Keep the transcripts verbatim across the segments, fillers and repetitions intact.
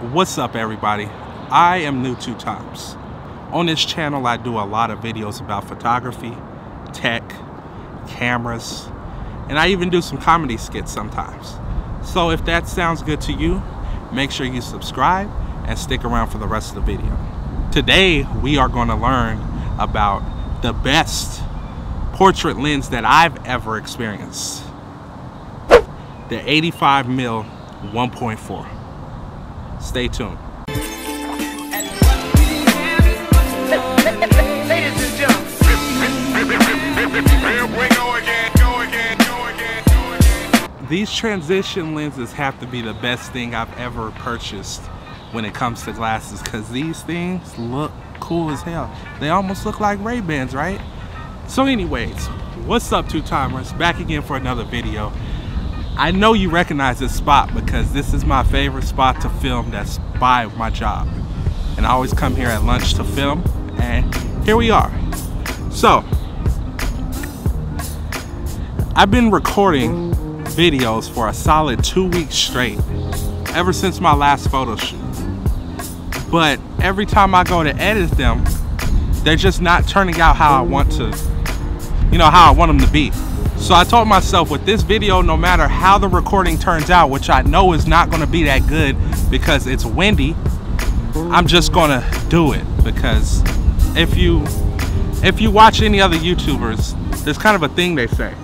What's up, everybody? I am Nu Two Times. On this channel, I do a lot of videos about photography, tech, cameras, and I even do some comedy skits sometimes. So if that sounds good to you, make sure you subscribe and stick around for the rest of the video. Today, we are going to learn about the best portrait lens that I've ever experienced, the eighty-five millimeter f one point four. Stay tuned. These transition lenses have to be the best thing I've ever purchased when it comes to glasses, because these things look cool as hell. They almost look like Ray-Bans, right? So anyways, what's up, two-timers? Back again for another video. I know you recognize this spot because this is my favorite spot to film that's by my job. And I always come here at lunch to film, and here we are. So, I've been recording videos for a solid two weeks straight, ever since my last photo shoot. But every time I go to edit them, they're just not turning out how I want to, you know, how I want them to be. So I told myself, with this video, no matter how the recording turns out, which I know is not gonna be that good because it's windy, I'm just gonna do it. Because if you if you watch any other YouTubers, there's kind of a thing they say.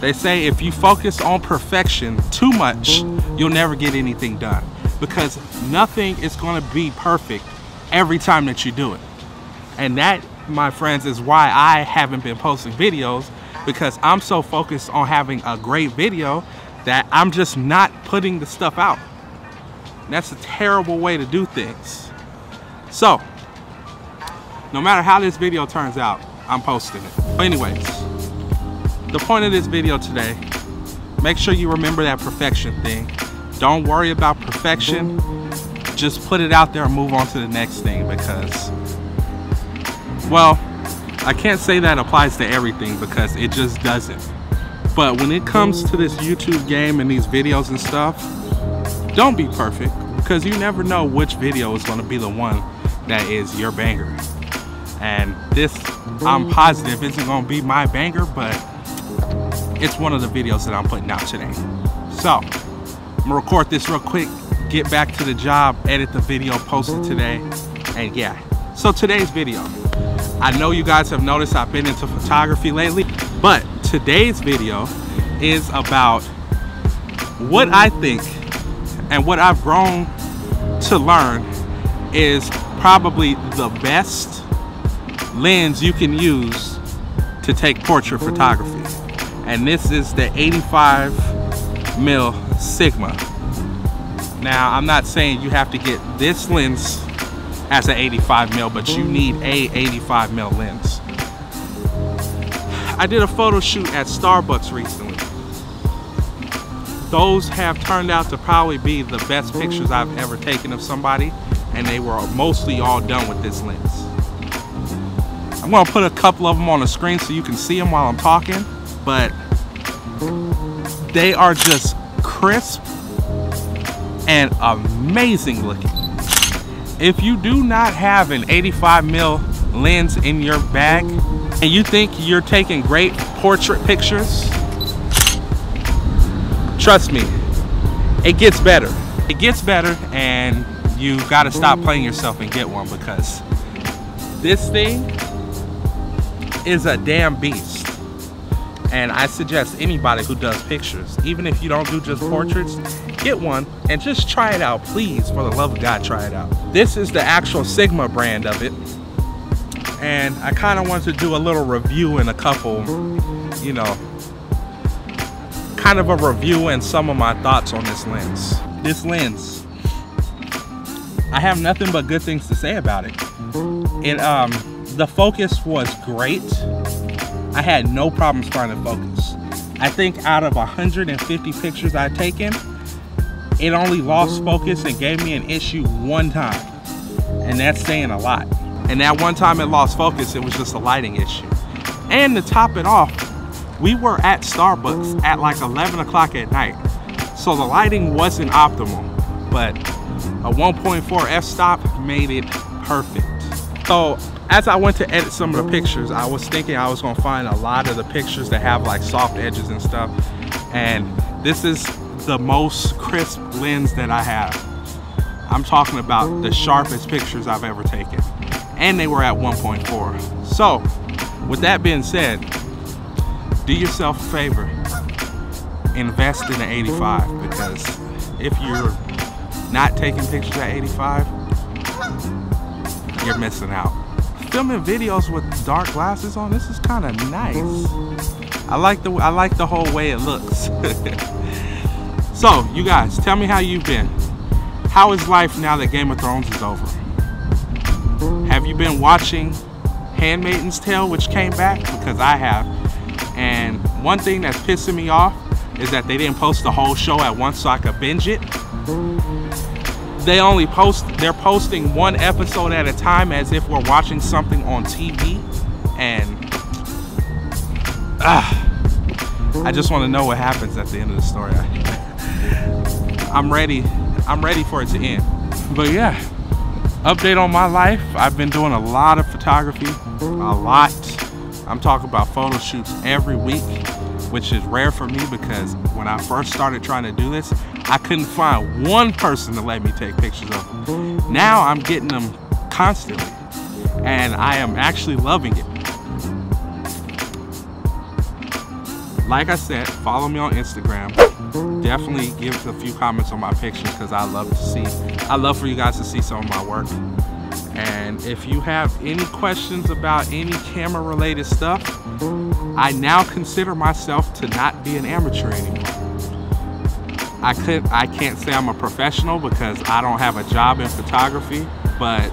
They say if you focus on perfection too much, you'll never get anything done. Because nothing is gonna be perfect every time that you do it. And that, my friends, is why I haven't been posting videos, because I'm so focused on having a great video that I'm just not putting the stuff out. And that's a terrible way to do things. So, no matter how this video turns out, I'm posting it. But anyways, the point of this video today, make sure you remember that perfection thing. Don't worry about perfection. Just put it out there and move on to the next thing, because, well, I can't say that applies to everything, because it just doesn't. But when it comes to this YouTube game and these videos and stuff, don't be perfect, because you never know which video is gonna be the one that is your banger. And this, I'm positive, isn't gonna be my banger, but it's one of the videos that I'm putting out today. So, I'm gonna record this real quick, get back to the job, edit the video, post it today, and yeah. So today's video, I know you guys have noticed I've been into photography lately, but today's video is about what I think and what I've grown to learn is probably the best lens you can use to take portrait photography. And this is the eighty-five millimeter Sigma. Now, I'm not saying you have to get this lens as an eighty-five millimeter, but you need a eighty-five millimeter lens. I did a photo shoot at Starbucks recently. Those have turned out to probably be the best pictures I've ever taken of somebody, and they were mostly all done with this lens. I'm gonna put a couple of them on the screen so you can see them while I'm talking, but they are just crisp and amazing looking. If you do not have an eighty-five millimeter lens in your bag and you think you're taking great portrait pictures, trust me, it gets better. It gets better, and you gotta stop playing yourself and get one, because this thing is a damn beast. And I suggest anybody who does pictures, even if you don't do just portraits, get one and just try it out, please. For the love of God, try it out. This is the actual Sigma brand of it, and I kind of want to do a little review and a couple, you know, kind of a review and some of my thoughts on this lens. This lens, I have nothing but good things to say about it. It um, the focus was great. I had no problems finding focus. I think out of one hundred fifty pictures I've taken, it only lost focus and gave me an issue one time. And that's saying a lot. And that one time it lost focus, it was just a lighting issue. And to top it off, we were at Starbucks at like eleven o'clock at night. So the lighting wasn't optimal, but A one point four f-stop made it perfect. So as I went to edit some of the pictures, I was thinking I was gonna find a lot of the pictures that have like soft edges and stuff, and this is the most crisp lens that I have. I'm talking about the sharpest pictures I've ever taken, and they were at one point four. So with that being said, do yourself a favor, invest in an eighty-five, because if you're not taking pictures at eighty-five, you're missing out. Filming videos with dark glasses on, this is kind of nice. I like the I like the whole way it looks. So you guys, tell me how you've been. How is life now that Game of Thrones is over? Have you been watching Handmaid's Tale, which came back? Because I have. And one thing that's pissing me off is that they didn't post the whole show at once so I could binge it. They only post, they're posting one episode at a time as if we're watching something on T V. And uh, I just want to know what happens at the end of the story. I'm ready. I'm ready for it to end. But yeah, update on my life. I've been doing a lot of photography, a lot. I'm talking about photo shoots every week, which is rare for me because when I first started trying to do this, I couldn't find one person to let me take pictures of them. Now I'm getting them constantly, and I am actually loving it. Like I said, follow me on Instagram. Definitely give a few comments on my pictures because I love to see, I love for you guys to see some of my work. And if you have any questions about any camera related stuff, I now consider myself to not be an amateur anymore. I could, I can't say I'm a professional because I don't have a job in photography, but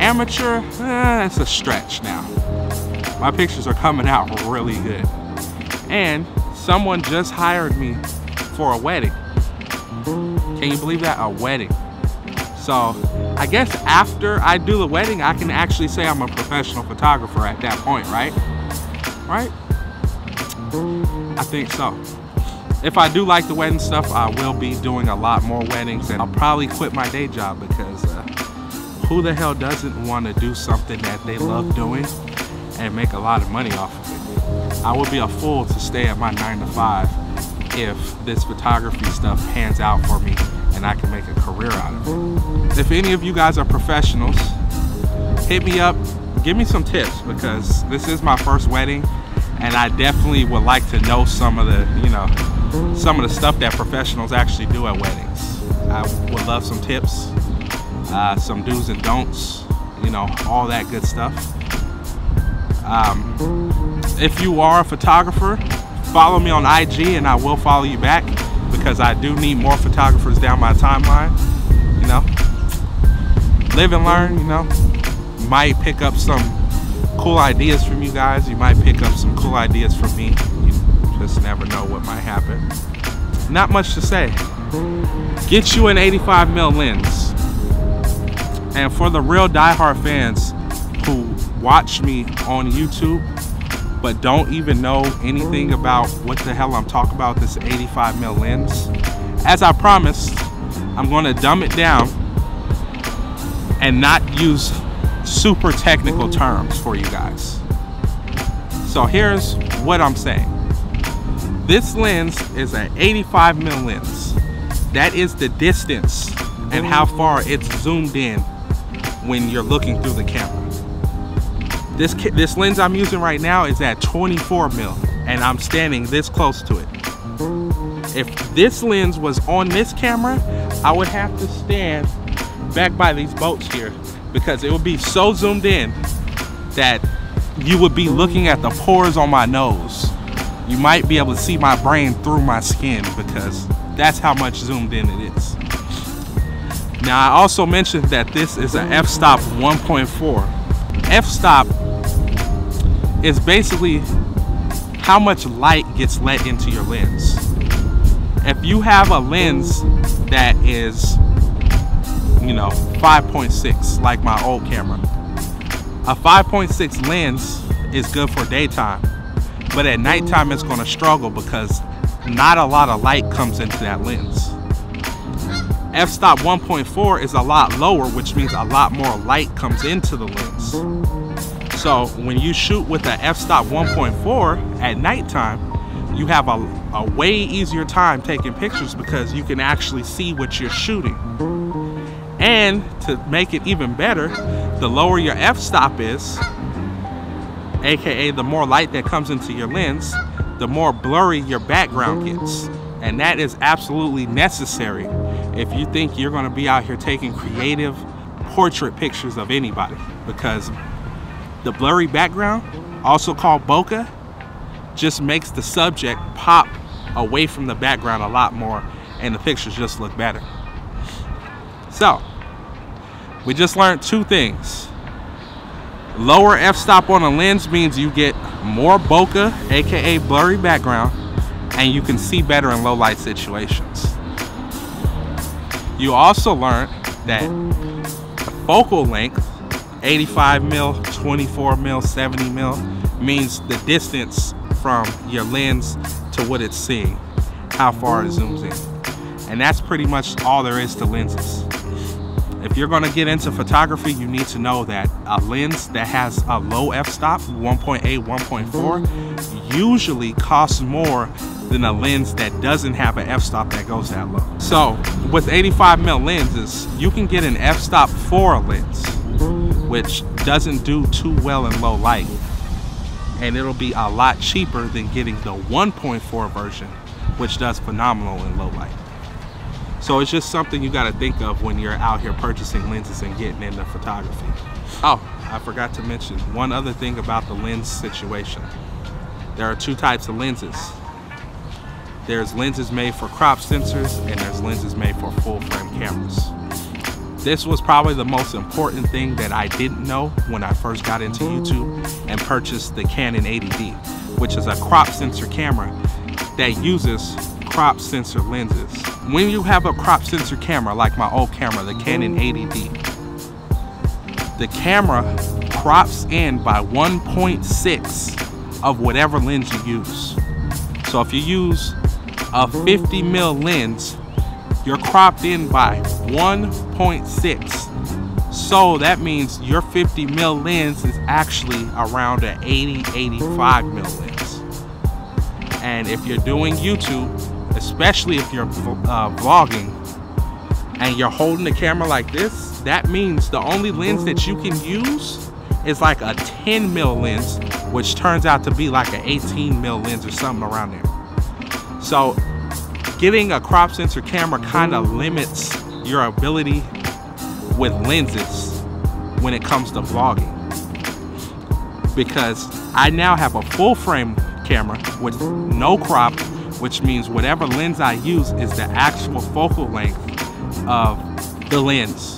amateur, eh, it's a stretch now. My pictures are coming out really good. And someone just hired me for a wedding. Can you believe that? A wedding. So I guess after I do the wedding, I can actually say I'm a professional photographer at that point, right? Right? I think so. If I do like the wedding stuff, I will be doing a lot more weddings, and I'll probably quit my day job because uh, who the hell doesn't want to do something that they love doing and make a lot of money off of it? I would be a fool to stay at my nine to five if this photography stuff pans out for me and I can make a career out of it. If any of you guys are professionals, hit me up, give me some tips, because this is my first wedding and I definitely would like to know some of the, you know, some of the stuff that professionals actually do at weddings. I would love some tips, uh, some do's and don'ts, you know, all that good stuff. Um, if you are a photographer, follow me on I G and I will follow you back, because I do need more photographers down my timeline. You know, live and learn, you know. Might pick up some cool ideas from you guys. You might pick up some cool ideas from me. You just never know what might happen. Not much to say. Get you an eighty-five millimeter lens. And for the real diehard fans who watch me on YouTube but don't even know anything about what the hell I'm talking about with this eighty-five millimeter lens, as I promised, I'm gonna dumb it down and not use super technical terms for you guys. So here's what I'm saying. This lens is an eighty-five millimeter lens. That is the distance and how far it's zoomed in when you're looking through the camera. This, this lens I'm using right now is at twenty-four mil, and I'm standing this close to it. If this lens was on this camera, I would have to stand back by these boats here because it would be so zoomed in that you would be looking at the pores on my nose. You might be able to see my brain through my skin because that's how much zoomed in it is. Now, I also mentioned that this is an f-stop one point four. F-stop is basically how much light gets let into your lens. If you have a lens that is, you know, five point six, like my old camera, a five point six lens is good for daytime, but at nighttime it's gonna struggle because not a lot of light comes into that lens. F-stop one point four is a lot lower, which means a lot more light comes into the lens. So when you shoot with an f-stop one point four at nighttime, you have a, a way easier time taking pictures because you can actually see what you're shooting. And to make it even better, the lower your f-stop is, aka the more light that comes into your lens, the more blurry your background gets. And that is absolutely necessary if you think you're gonna be out here taking creative portrait pictures of anybody, because the blurry background, also called bokeh, just makes the subject pop away from the background a lot more and the pictures just look better. So we just learned two things. Lower f-stop on a lens means you get more bokeh, aka blurry background, and you can see better in low light situations. You also learned that focal length, eighty-five millimeter, twenty-four millimeter, seventy millimeter, means the distance from your lens to what it's seeing, how far it zooms in. And that's pretty much all there is to lenses. If you're gonna get into photography, you need to know that a lens that has a low f-stop, one point eight, one point four, usually costs more than a lens that doesn't have an f-stop that goes that low. So with eighty-five millimeter lenses, you can get an f-stop for a lens, which doesn't do too well in low light. And it'll be a lot cheaper than getting the one point four version, which does phenomenal in low light. So it's just something you gotta think of when you're out here purchasing lenses and getting into photography. Oh, I forgot to mention one other thing about the lens situation. There are two types of lenses. There's lenses made for crop sensors and there's lenses made for full frame cameras. This was probably the most important thing that I didn't know when I first got into YouTube and purchased the Canon eighty D, which is a crop sensor camera that uses crop sensor lenses. When you have a crop sensor camera, like my old camera, the Canon eighty D, the camera crops in by one point six of whatever lens you use. So if you use a fifty mil lens, you're cropped in by one point six. So that means your fifty mil lens is actually around an eighty, eighty-five mil lens. And if you're doing YouTube, especially if you're uh, vlogging and you're holding the camera like this, that means the only lens that you can use is like a ten mil lens, which turns out to be like an eighteen mil lens or something around there. So getting a crop sensor camera kind of limits your ability with lenses when it comes to vlogging, because I now have a full frame camera with no crop, which means whatever lens I use is the actual focal length of the lens.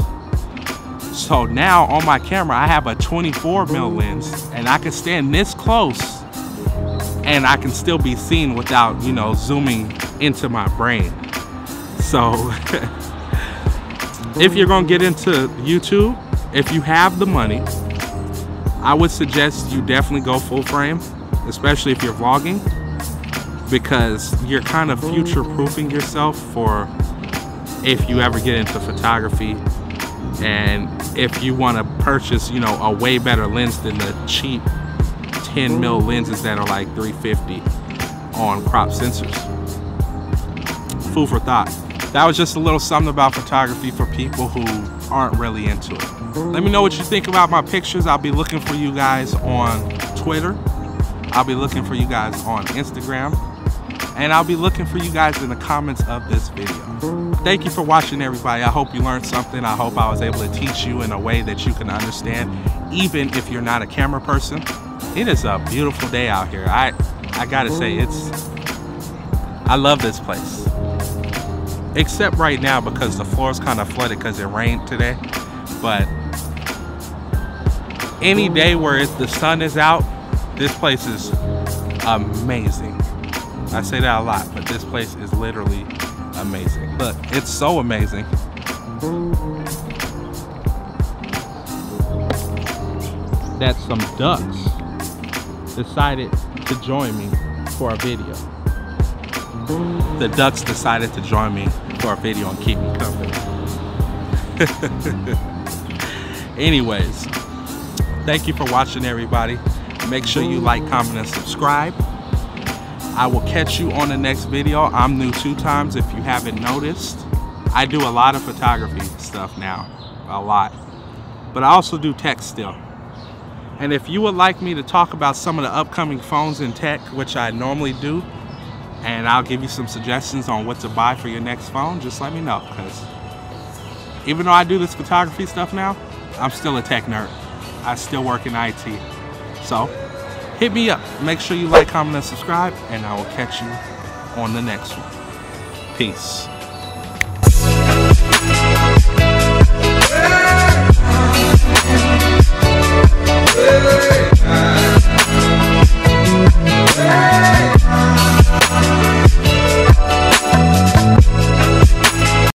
So now on my camera, I have a twenty-four mil lens and I can stand this close and I can still be seen without, you know, zooming into my brain. So if you're gonna get into YouTube, if you have the money, I would suggest you definitely go full frame, especially if you're vlogging, because you're kind of future-proofing yourself for if you ever get into photography and if you want to purchase, you know, a way better lens than the cheap ten mil lenses that are like three fifty on crop sensors. Food for thought. That was just a little something about photography for people who aren't really into it. Let me know what you think about my pictures. I'll be looking for you guys on Twitter. I'll be looking for you guys on Instagram. And I'll be looking for you guys in the comments of this video. Thank you for watching, everybody. I hope you learned something. I hope I was able to teach you in a way that you can understand, even if you're not a camera person. It is a beautiful day out here. I, I gotta say, it's, I love this place. Except right now because the floor is kind of flooded because it rained today. But any day where it, the sun is out, this place is amazing. I say that a lot, but this place is literally amazing. Look, it's so amazing. That some ducks decided to join me for a video. The ducks decided to join me to our video and keep them company. Anyways, thank you for watching, everybody. Make sure you like, comment, and subscribe. I will catch you on the next video. I'm Nu Two Times, if you haven't noticed. I do a lot of photography stuff now, a lot. But I also do tech still. And if you would like me to talk about some of the upcoming phones in tech, which I normally do, and I'll give you some suggestions on what to buy for your next phone, just let me know. Because even though I do this photography stuff now, I'm still a tech nerd. I still work in I T. So hit me up. Make sure you like, comment, and subscribe, and I will catch you on the next one. Peace.